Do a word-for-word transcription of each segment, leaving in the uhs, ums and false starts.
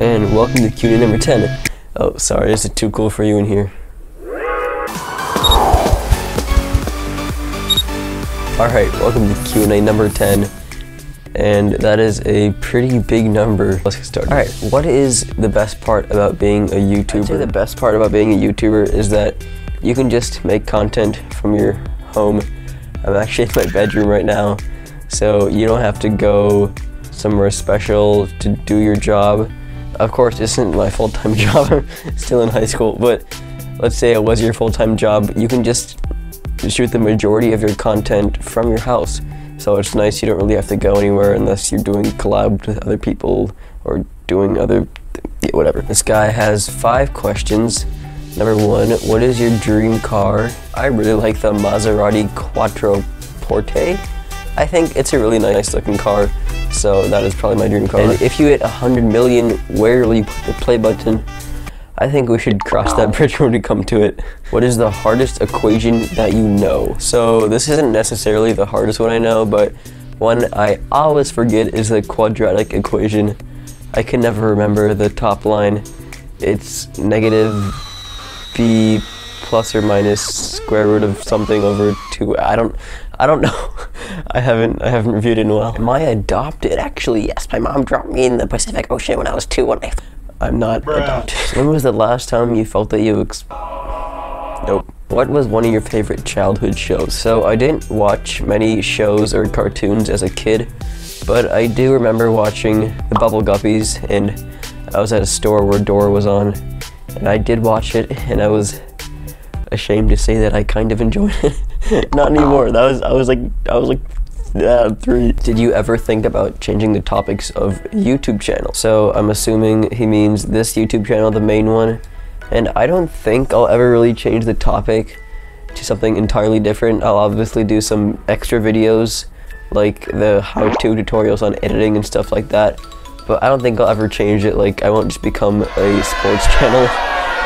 and welcome to cutie number ten. Oh, sorry, is it too cool for you in here? Alright, welcome to Q and A number ten, and that is a pretty big number. Let's get started. Alright, what is the best part about being a YouTuber? I'd say the best part about being a YouTuber is that you can just make content from your home. I'm actually in my bedroom right now, so you don't have to go somewhere special to do your job. Of course, this isn't my full-time job, I'm still in high school, but let's say it was your full-time job, you can just to shoot the majority of your content from your house. So it's nice, you don't really have to go anywhere unless you're doing collab with other people or doing other, th whatever. This guy has five questions. Number one, what is your dream car? I really like the Maserati Quattroporte. I think it's a really nice looking car, so that is probably my dream car. And if you hit one hundred million, where will you put the play button? I think we should cross that bridge when we come to it. What is the hardest equation that you know? So this isn't necessarily the hardest one I know, but one I always forget is the quadratic equation. I can never remember the top line. It's negative b plus or minus square root of something over two. I don't, I don't know. I haven't, I haven't reviewed it in a while. Am I adopted? Actually, yes. My mom dropped me in the Pacific Ocean when I was two. When I I'm not adopted. When was the last time you felt that you ex- Nope. What was one of your favorite childhood shows? So I didn't watch many shows or cartoons as a kid, but I do remember watching the Bubble Guppies, and I was at a store where Dora was on, and I did watch it, and I was ashamed to say that I kind of enjoyed it. Not anymore. That was I was like I was like Yeah, three. Did you ever think about changing the topics of YouTube channel? So I'm assuming he means this YouTube channel, the main one. And I don't think I'll ever really change the topic to something entirely different. I'll obviously do some extra videos, like the how-to tutorials on editing and stuff like that. But I don't think I'll ever change it. Like, I won't just become a sports channel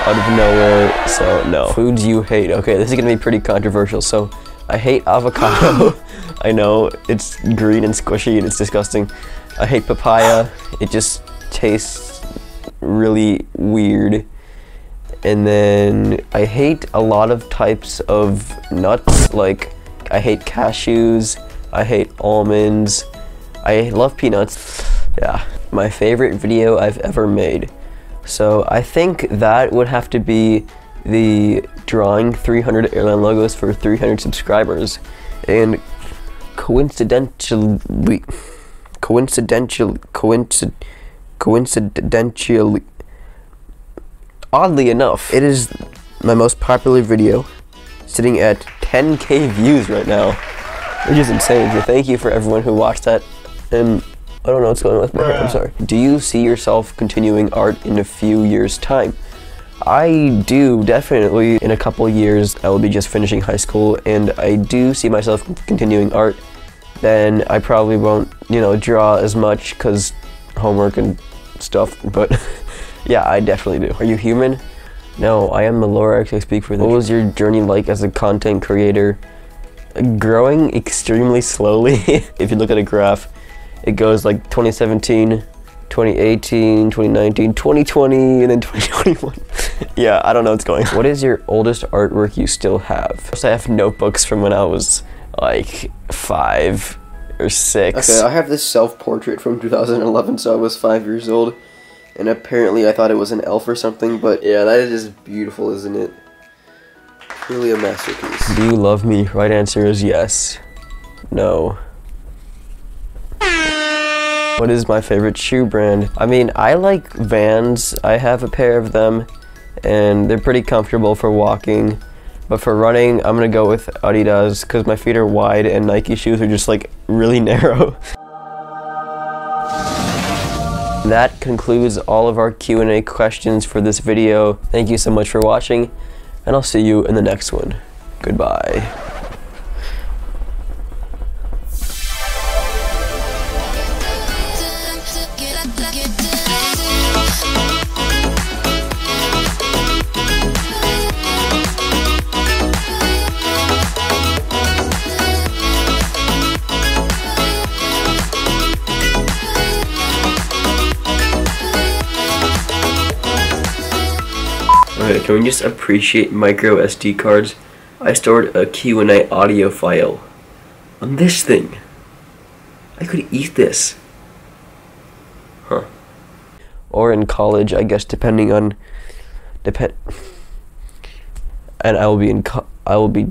out of nowhere. So no. Foods you hate. Okay, this is gonna be pretty controversial. So I hate avocado. I know, it's green and squishy and it's disgusting. I hate papaya. It just tastes really weird. And then I hate a lot of types of nuts. Like, I hate cashews. I hate almonds. I love peanuts. Yeah. My favorite video I've ever made. So I think that would have to be the drawing three hundred airline logos for three hundred subscribers. And coincidentally, coincidental, coincid, coincidentally, oddly enough, it is my most popular video, sitting at ten K views right now, which is insane. So thank you for everyone who watched that, and I don't know what's going on with my hair, I'm sorry. Do you see yourself continuing art in a few years' time? I do, definitely. In a couple years, I will be just finishing high school, and I do see myself continuing art. Then I probably won't, you know, draw as much because homework and stuff, but yeah, I definitely do. Are you human? No, I am the Lorax, I speak for them. What was your journey like as a content creator? Growing extremely slowly. If you look at a graph, it goes like twenty seventeen, twenty eighteen, twenty nineteen, twenty twenty, and then twenty twenty-one. Yeah, I don't know what's going on. What is your oldest artwork you still have? So I have notebooks from when I was like five or six. Okay, I have this self-portrait from two thousand eleven, so I was five years old. And apparently I thought it was an elf or something, but yeah, that is just beautiful, isn't it? Really a masterpiece. Do you love me? Right answer is yes. No. What is my favorite shoe brand? I mean, I like Vans. I have a pair of them, and they're pretty comfortable for walking, but for running, I'm gonna go with Adidas because my feet are wide and Nike shoes are just like really narrow. That concludes all of our Q and A questions for this video. Thank you so much for watching, and I'll see you in the next one. Goodbye. America, can we just appreciate micro S D cards? I stored a Q and A audio file on this thing. I could eat this. Huh. Or in college, I guess, depending on depend. And I will be in. Co I will be.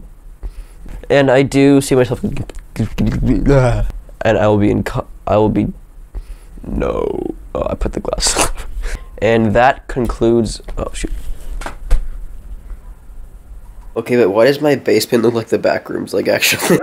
And I do see myself. And I will be in. Co I will be. No. Oh, I put the glass. And that concludes. Oh shoot. Okay, but why does my basement look like the back rooms? Like actually.